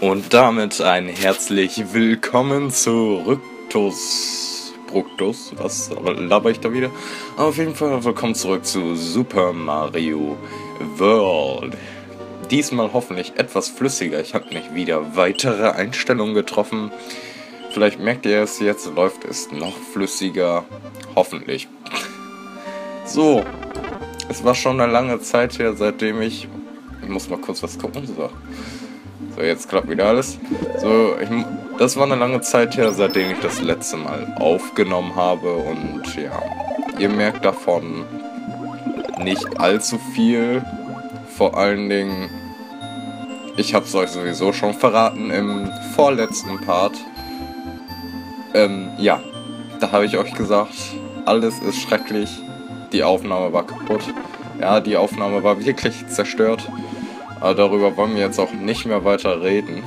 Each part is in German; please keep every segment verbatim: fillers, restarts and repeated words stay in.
Und damit ein herzlich willkommen zurück zu Bructus, was laber ich da wieder? Aber auf jeden Fall willkommen zurück zu Super Mario World. Diesmal hoffentlich etwas flüssiger. Ich habe mich wieder weitere Einstellungen getroffen. Vielleicht merkt ihr es, jetzt läuft es noch flüssiger. Hoffentlich. So, es war schon eine lange Zeit her, seitdem ich... Ich muss mal kurz was gucken. So, so jetzt klappt wieder alles. So, ich... Das war eine lange Zeit her, seitdem ich das letzte Mal aufgenommen habe. Und ja, ihr merkt davon nicht allzu viel. Vor allen Dingen, ich habe es euch sowieso schon verraten im vorletzten Part. Ähm, ja, da habe ich euch gesagt, alles ist schrecklich. Die Aufnahme war kaputt. Ja, die Aufnahme war wirklich zerstört. Aber darüber wollen wir jetzt auch nicht mehr weiter reden.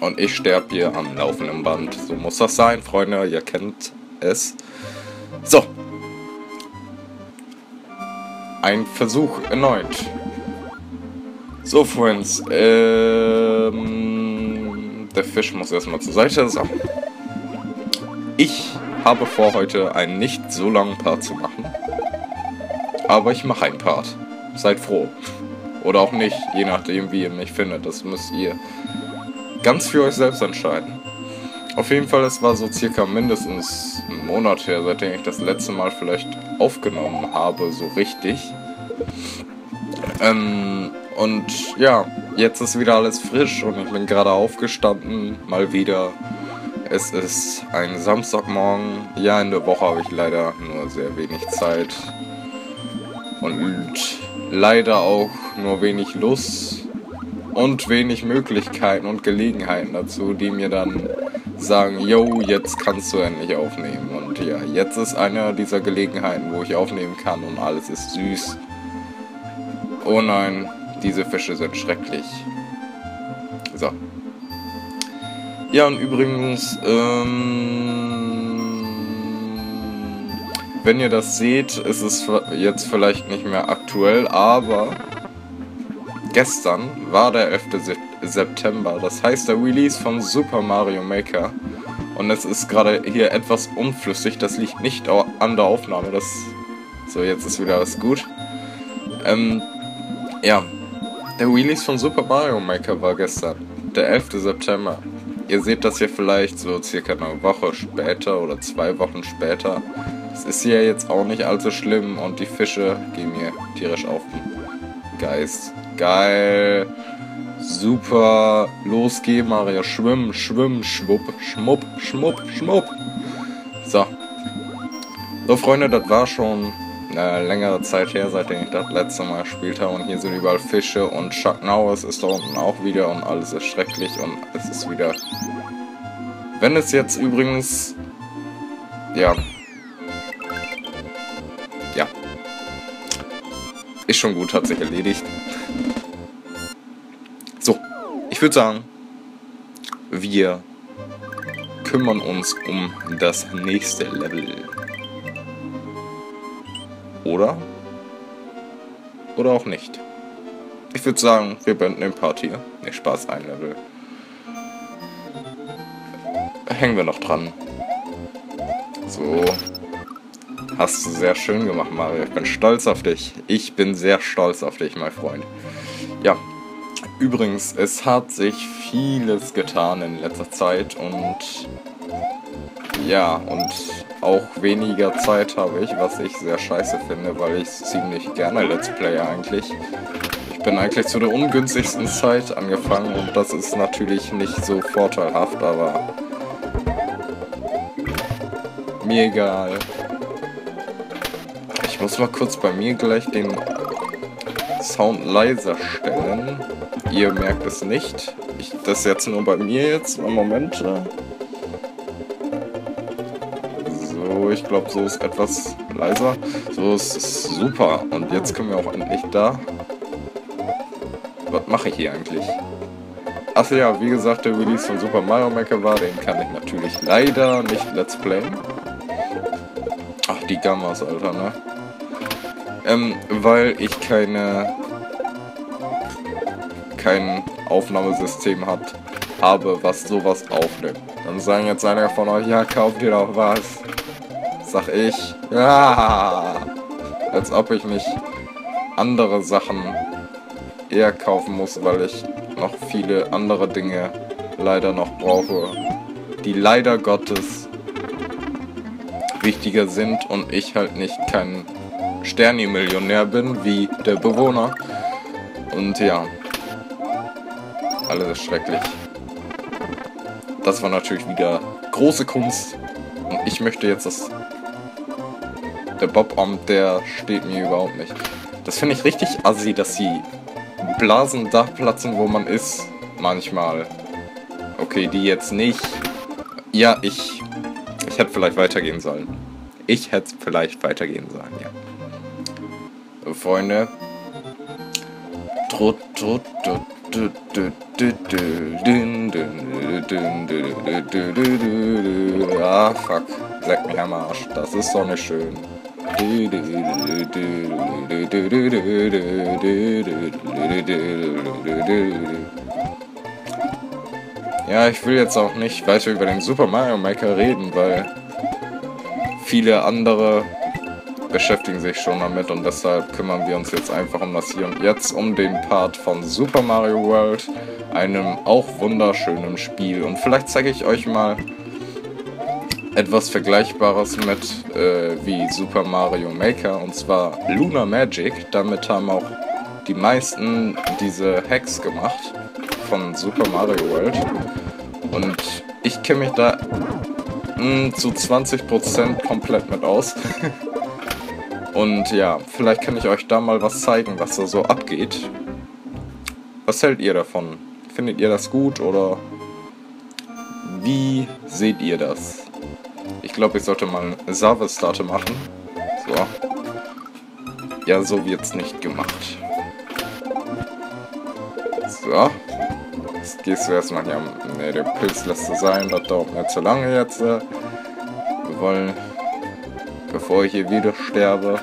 Und ich sterbe hier am laufenden Band. So muss das sein, Freunde. Ihr kennt es. So. Ein Versuch erneut. So, Friends. Ähm, der Fisch muss erstmal zur Seite. So. Ich habe vor, heute einen nicht so langen Part zu machen. Aber ich mache einen Part. Seid froh. Oder auch nicht, je nachdem, wie ihr mich findet. Das müsst ihr ganz für euch selbst entscheiden. Auf jeden Fall, es war so circa mindestens einen Monat her, seitdem ich das letzte Mal vielleicht aufgenommen habe, so richtig. Ähm, und ja, jetzt ist wieder alles frisch und ich bin gerade aufgestanden, mal wieder. Es ist ein Samstagmorgen. Ja, in der Woche habe ich leider nur sehr wenig Zeit. Und leider auch nur wenig Lust. Und wenig Möglichkeiten und Gelegenheiten dazu, die mir dann sagen, yo, jetzt kannst du endlich aufnehmen. Und ja, jetzt ist eine dieser Gelegenheiten, wo ich aufnehmen kann und alles ist süß. Oh nein, diese Fische sind schrecklich. So. Ja, und übrigens, ähm, wenn ihr das seht, ist es jetzt vielleicht nicht mehr aktuell, aber... Gestern war der elfte September, das heißt der Release von Super Mario Maker. Und es ist gerade hier etwas unflüssig, das liegt nicht an der Aufnahme. Das so, jetzt ist wieder alles gut. Ähm, ja, der Release von Super Mario Maker war gestern, der elfte September. Ihr seht das hier vielleicht so circa eine Woche später oder zwei Wochen später. Es ist hier jetzt auch nicht allzu schlimm und die Fische gehen mir tierisch auf den Geist. Geil. Super. Los geh, Mario. Schwimm, schwimm, schwupp, schmupp, schmupp, schmupp. So. So, Freunde, das war schon eine längere Zeit her, seitdem ich das letzte Mal gespielt habe. Und hier sind überall Fische und Chuck Norris ist da unten auch wieder und alles ist schrecklich und es ist wieder... Wenn es jetzt übrigens... Ja. Ja. Ist schon gut, hat sich erledigt. So, ich würde sagen, wir kümmern uns um das nächste Level. Oder? Oder auch nicht. Ich würde sagen, wir beenden den Part hier. Nee, Spaß, ein Level. Hängen wir noch dran. So. Hast du sehr schön gemacht, Mario. Ich bin stolz auf dich. Ich bin sehr stolz auf dich, mein Freund. Ja, übrigens, es hat sich vieles getan in letzter Zeit und ja, und auch weniger Zeit habe ich, was ich sehr scheiße finde, weil ich ziemlich gerne Let's Play eigentlich. Ich bin eigentlich zu der ungünstigsten Zeit angefangen und das ist natürlich nicht so vorteilhaft, aber mir egal. Ich muss mal kurz bei mir gleich den Sound leiser stellen. Ihr merkt es nicht. Ich, das jetzt nur bei mir jetzt. Einen Moment. So, ich glaube, so ist etwas leiser. So ist es super. Und jetzt können wir auch endlich da. Was mache ich hier eigentlich? Achso, ja, wie gesagt, der Release von Super Mario Maker war. Den kann ich natürlich leider nicht Let's Playen. Ach, die Gammas, Alter, ne? Ähm, weil ich keine... keinen Aufnahmesystem hat, habe, was sowas aufnimmt. Dann sagen jetzt einer von euch, ja, kauft ihr doch was. Sag ich, ja, als ob ich nicht andere Sachen eher kaufen muss, weil ich noch viele andere Dinge leider noch brauche, die leider Gottes wichtiger sind und ich halt nicht kein Sterni-Millionär bin, wie der Bewohner. Und ja, alles schrecklich. Das war natürlich wieder große Kunst. Und ich möchte jetzt das... Der Bob-Amt, der steht mir überhaupt nicht. Das finde ich richtig assi, dass die Blasen da platzen, wo man ist. Manchmal. Okay, die jetzt nicht. Ja, ich... Ich hätte vielleicht weitergehen sollen. Ich hätte vielleicht weitergehen sollen, ja. Freunde. Trut, trut, trut. Ah, fuck. Leck mich am Arsch. Das ist doch nicht schön. Ja, ich will jetzt auch nicht weiter über den Super Mario Maker reden, weil viele andere beschäftigen sich schon damit und deshalb kümmern wir uns jetzt einfach um das Hier und Jetzt, um den Part von Super Mario World, einem auch wunderschönen Spiel. Und vielleicht zeige ich euch mal etwas Vergleichbares mit äh, wie Super Mario Maker, und zwar Luna Magic. Damit haben auch die meisten diese Hacks gemacht von Super Mario World und ich kenne mich da mh, zu zwanzig Prozent komplett mit aus. Und ja, vielleicht kann ich euch da mal was zeigen, was da so abgeht. Was hält ihr davon? Findet ihr das gut oder wie seht ihr das? Ich glaube, ich sollte mal eine Service-Starte machen. So. Ja, so wird's nicht gemacht. So. Jetzt gehst du erstmal hier. Ne, der Pilz lässt es sein, das dauert mir zu lange jetzt. Wir wollen... Bevor ich hier wieder sterbe.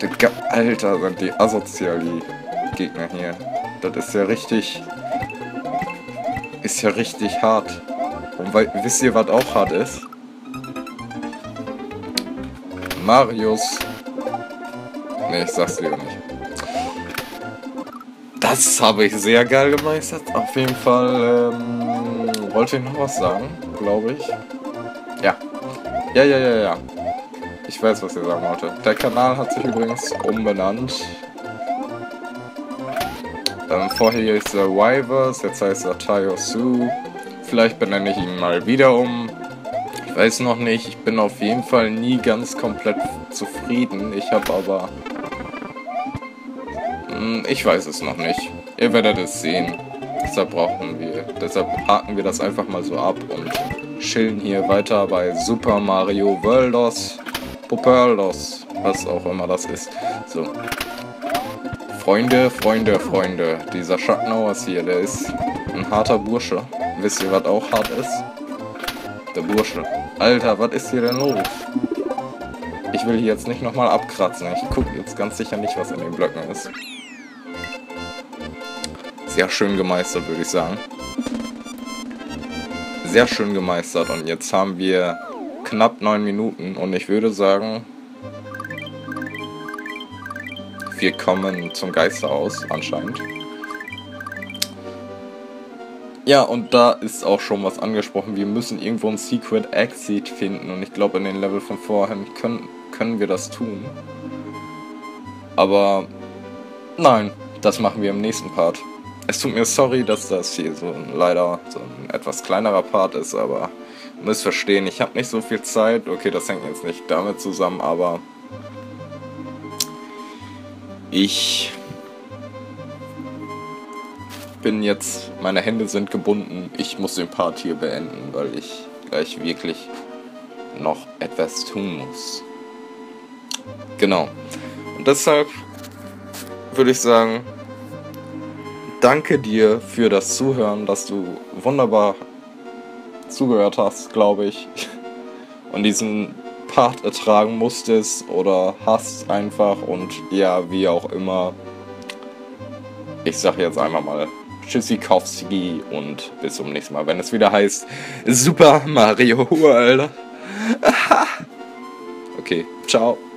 Digga, Alter, sind die asozial, die Gegner hier. Das ist ja richtig... Ist ja richtig hart. Und weil, wisst ihr, was auch hart ist? Marius. Ne, ich sag's lieber nicht. Das habe ich sehr geil gemeistert. Auf jeden Fall, ähm, wollte ich noch was sagen, glaube ich. Ja. Ja, ja, ja, ja. Ich weiß, was ihr sagen wollte. Der Kanal hat sich übrigens umbenannt. Ähm, vorher hieß er Wyvers, jetzt heißt er Tayosu. Vielleicht benenne ich ihn mal wieder um. Ich weiß noch nicht, ich bin auf jeden Fall nie ganz komplett zufrieden. Ich habe aber... Hm, ich weiß es noch nicht. Ihr werdet es sehen. Deshalb brauchen wir... Deshalb haken wir das einfach mal so ab und... chillen hier weiter bei Super Mario Worldos, Popeldos, was auch immer das ist. So. Freunde, Freunde, Freunde. Dieser Schattnauers hier, der ist ein harter Bursche. Wisst ihr, was auch hart ist? Der Bursche. Alter, was ist hier denn los? Ich will hier jetzt nicht nochmal abkratzen. Ich gucke jetzt ganz sicher nicht, was in den Blöcken ist. Sehr schön gemeistert, würde ich sagen. Sehr schön gemeistert und jetzt haben wir knapp neun Minuten und ich würde sagen, wir kommen zum Geisterhaus anscheinend. Ja, und da ist auch schon was angesprochen, wir müssen irgendwo ein Secret Exit finden und ich glaube in den Level von vorhin können, können wir das tun. Aber nein, das machen wir im nächsten Part. Es tut mir sorry, dass das hier so ein, leider so ein etwas kleinerer Part ist, aber ihr müsst verstehen, ich habe nicht so viel Zeit. Okay, das hängt jetzt nicht damit zusammen, aber ich bin jetzt, meine Hände sind gebunden, ich muss den Part hier beenden, weil ich gleich wirklich noch etwas tun muss. Genau. Und deshalb würde ich sagen... Danke dir für das Zuhören, dass du wunderbar zugehört hast, glaube ich. Und diesen Part ertragen musstest oder hast einfach und ja, wie auch immer. ich sage jetzt einfach mal Tschüssikowski und bis zum nächsten Mal, wenn es wieder heißt Super Mario World. Okay, ciao.